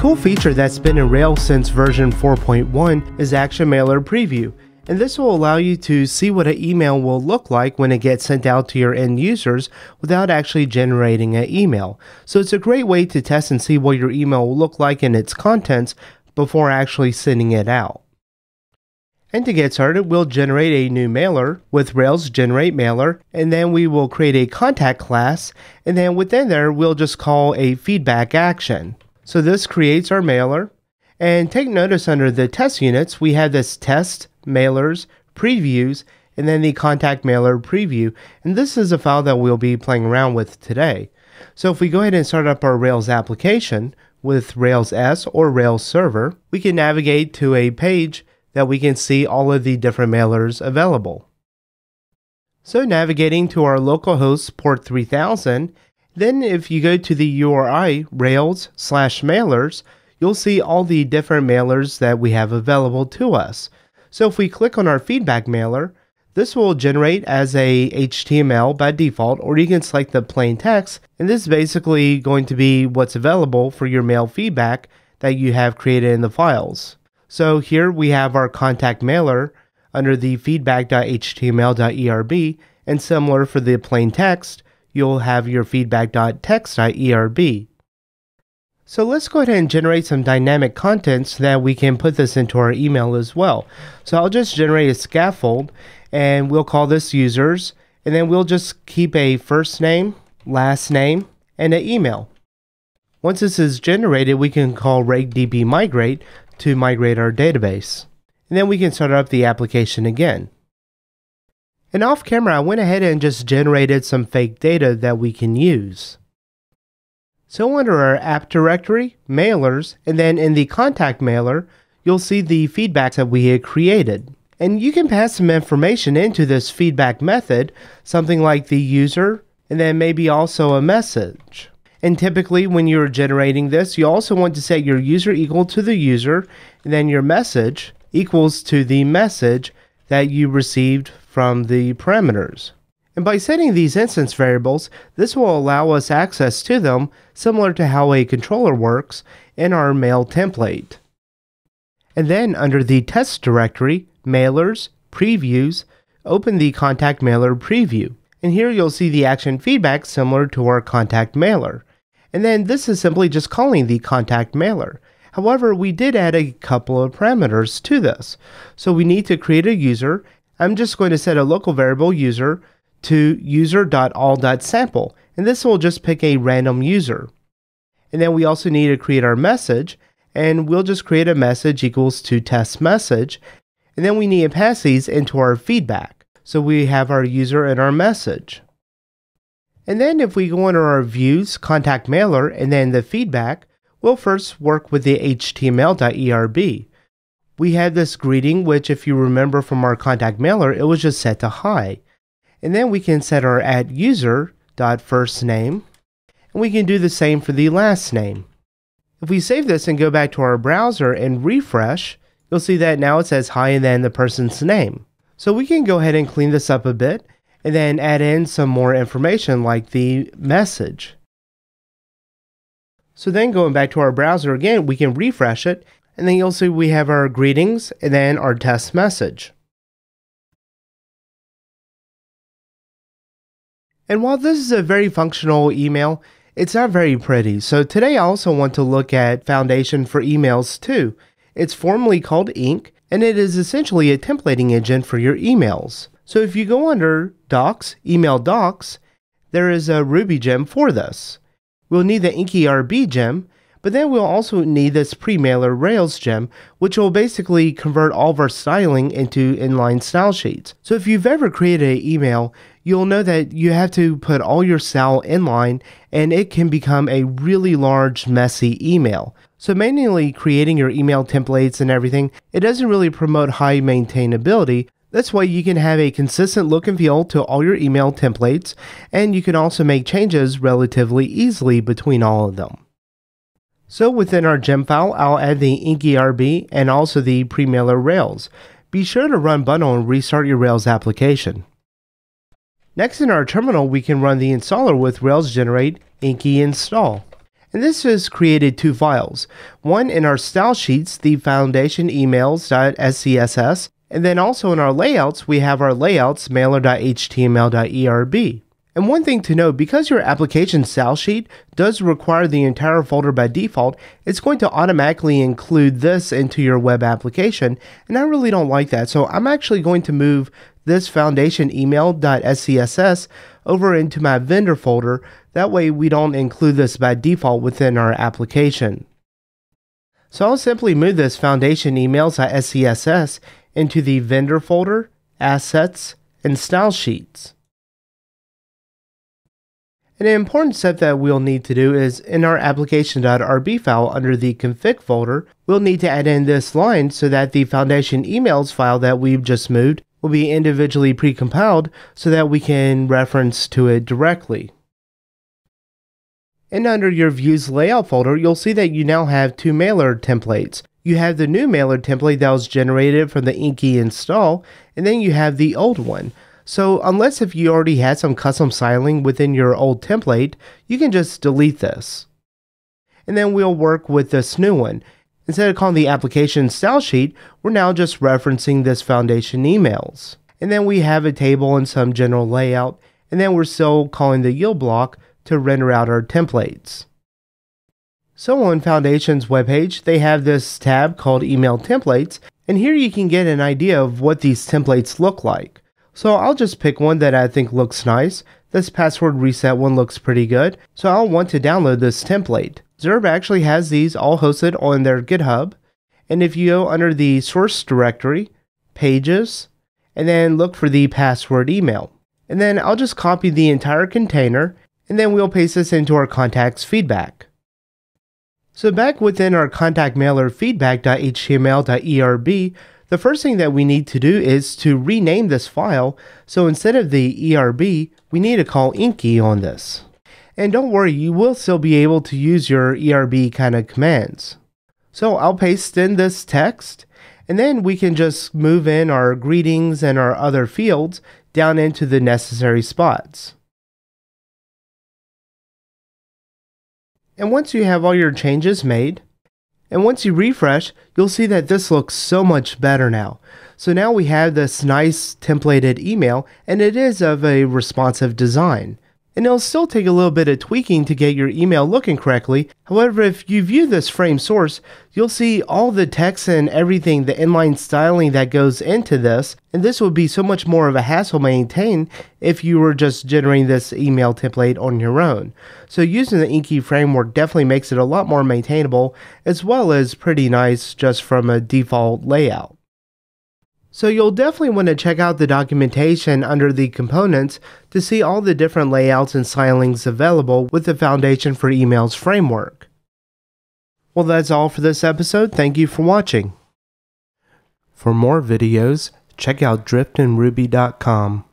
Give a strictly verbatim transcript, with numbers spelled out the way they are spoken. cool feature that's been in Rails since version four point one is ActionMailer Preview, and this will allow you to see what an email will look like when it gets sent out to your end users without actually generating an email. So it's a great way to test and see what your email will look like in its contents before actually sending it out. And to get started, we'll generate a new mailer with Rails generate mailer, and then we will create a contact class, and then within there we'll just call a feedback action. So this creates our mailer, and take notice under the test units we have this test, mailers, previews, and then the contact mailer preview, and this is a file that we'll be playing around with today. So if we go ahead and start up our Rails application with Rails S or Rails server, we can navigate to a page that we can see all of the different mailers available. So navigating to our localhost port three thousand, then if you go to the U R I Rails slash mailers, you'll see all the different mailers that we have available to us. So if we click on our feedback mailer, this will generate as a H T M L by default, or you can select the plain text, and this is basically going to be what's available for your mail feedback that you have created in the files. So here we have our contact mailer under the feedback dot H T M L dot E R B, and similar for the plain text, you'll have your feedback dot text dot E R B. So let's go ahead and generate some dynamic content so that we can put this into our email as well. So I'll just generate a scaffold, and we'll call this users, and then we'll just keep a first name, last name, and an email. Once this is generated, we can call reg D B migrate to migrate our database. And then we can start up the application again. And off camera, I went ahead and just generated some fake data that we can use. So under our app directory, mailers, and then in the contact mailer, you'll see the feedback that we had created. And you can pass some information into this feedback method, something like the user, and then maybe also a message. And typically when you're generating this, you also want to set your user equal to the user, and then your message equals to the message that you received from the parameters. And by setting these instance variables, this will allow us access to them, similar to how a controller works in our mail template. And then under the test directory, mailers, previews, open the contact mailer preview. And here you'll see the action feedback similar to our contact mailer. And then this is simply just calling the contact mailer. However, we did add a couple of parameters to this. So we need to create a user. I'm just going to set a local variable user to user dot all dot sample, and this will just pick a random user. And then we also need to create our message, and we'll just create a message equals to test message, and then we need to pass these into our feedback. So we have our user and our message. And then if we go under our views, contact mailer, and then the feedback, we'll first work with the H T M L dot E R B. We had this greeting, which if you remember from our contact mailer, it was just set to hi. And then we can set our at user dot first name, and we can do the same for the last name. If we save this and go back to our browser and refresh, you'll see that now it says hi and then the person's name. So we can go ahead and clean this up a bit, and then add in some more information like the message. So then going back to our browser again, we can refresh it, and then you'll see we have our greetings and then our test message. And while this is a very functional email, it's not very pretty. So today I also want to look at Foundation for Emails too. It's formerly called Ink, and it is essentially a templating engine for your emails. So if you go under Docs, Email Docs, there is a Ruby gem for this. We'll need the inky R B gem, but then we'll also need this premailer-rails gem, which will basically convert all of our styling into inline style sheets. So if you've ever created an email, you'll know that you have to put all your style inline, and it can become a really large, messy email. So manually creating your email templates and everything, it doesn't really promote high maintainability. This way you can have a consistent look and feel to all your email templates, and you can also make changes relatively easily between all of them. So within our gem file, I'll add the inky R B and also the premailer-rails. Be sure to run bundle and restart your Rails application. Next in our terminal, we can run the installer with Rails generate inky install. and this has created two files, one in our style sheets, the foundation emails.scss, and then also in our layouts, we have our layouts mailer.html.erb. And one thing to note, because your application style sheet does require the entire folder by default, it's going to automatically include this into your web application, and I really don't like that. So I'm actually going to move this foundation email.scss over into my vendor folder. That way we don't include this by default within our application. So I'll simply move this foundation emails.scss into the vendor folder, assets, and style sheets. An important step that we'll need to do is in our application.rb file under the config folder, we'll need to add in this line so that the foundation emails file that we've just moved will be individually precompiled so that we can reference to it directly. And under your views layout folder, you'll see that you now have two mailer templates. You have the new mailer template that was generated from the Inky install, and then you have the old one. So unless if you already had some custom styling within your old template, you can just delete this. And then we'll work with this new one. Instead of calling the application style sheet, we're now just referencing this foundation emails. And then we have a table and some general layout, and then we're still calling the yield block to render out our templates. So on Foundation's webpage, they have this tab called Email Templates, and here you can get an idea of what these templates look like. So I'll just pick one that I think looks nice. This password reset one looks pretty good, so I'll want to download this template. Zurb actually has these all hosted on their GitHub. And if you go under the source directory, pages, and then look for the password email. And then I'll just copy the entire container, and then we'll paste this into our contacts feedback. So back within our contact mailer feedback.html.erb, the first thing that we need to do is to rename this file, so instead of the E R B, we need to call Inky on this. And don't worry, you will still be able to use your E R B kind of commands. So I'll paste in this text, and then we can just move in our greetings and our other fields down into the necessary spots. And once you have all your changes made, and once you refresh, you'll see that this looks so much better now. So now we have this nice templated email, and it is of a responsive design. And it'll still take a little bit of tweaking to get your email looking correctly. However, if you view this frame source, you'll see all the text and everything, the inline styling that goes into this. And this would be so much more of a hassle to maintain if you were just generating this email template on your own. So using the Inky framework definitely makes it a lot more maintainable, as well as pretty nice just from a default layout. So you'll definitely want to check out the documentation under the components to see all the different layouts and stylings available with the Foundation for Emails framework. Well, that's all for this episode. Thank you for watching. For more videos, check out drift and ruby dot com.